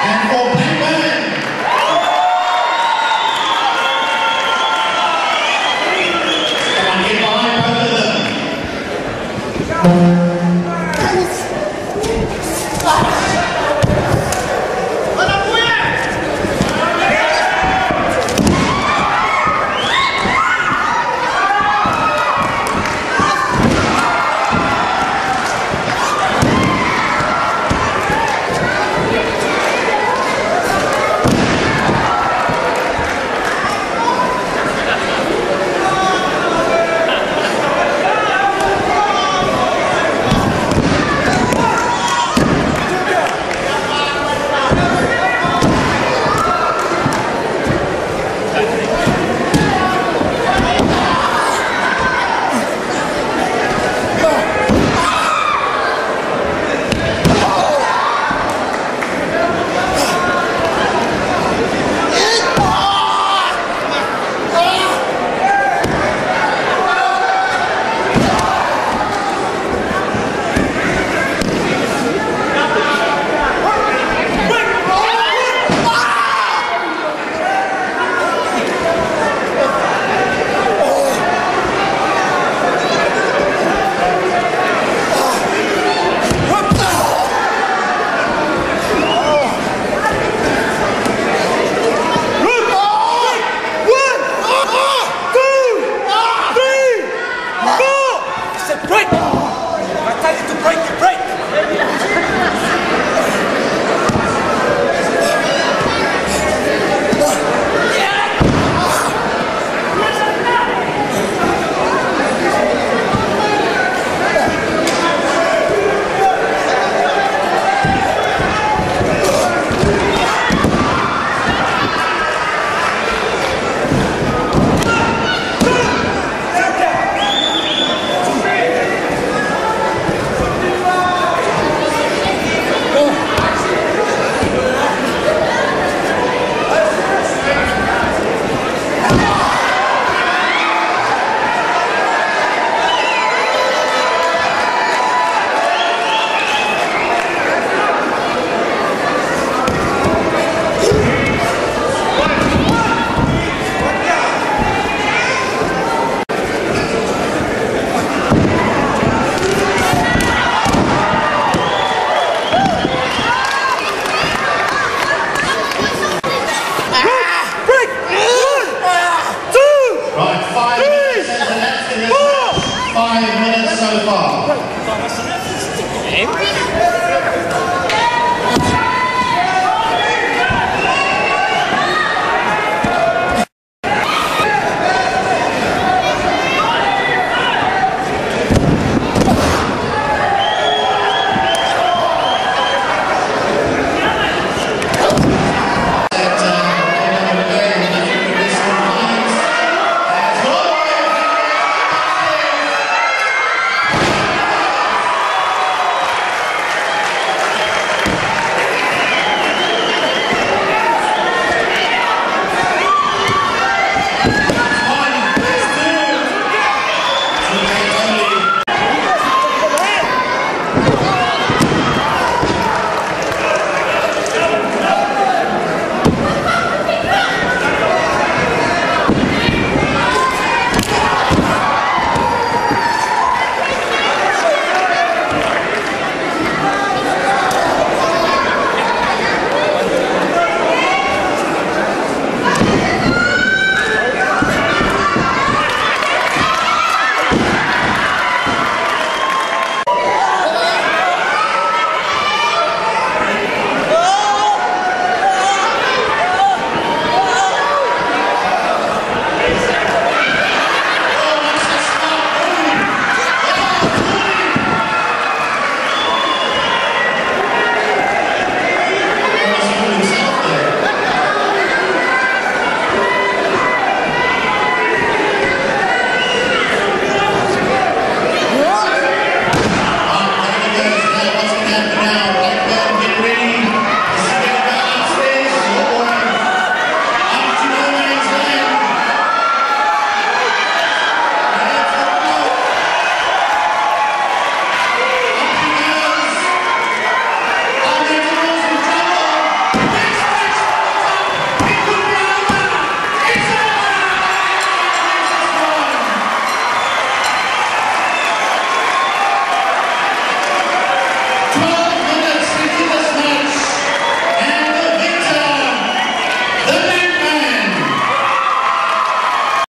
and for people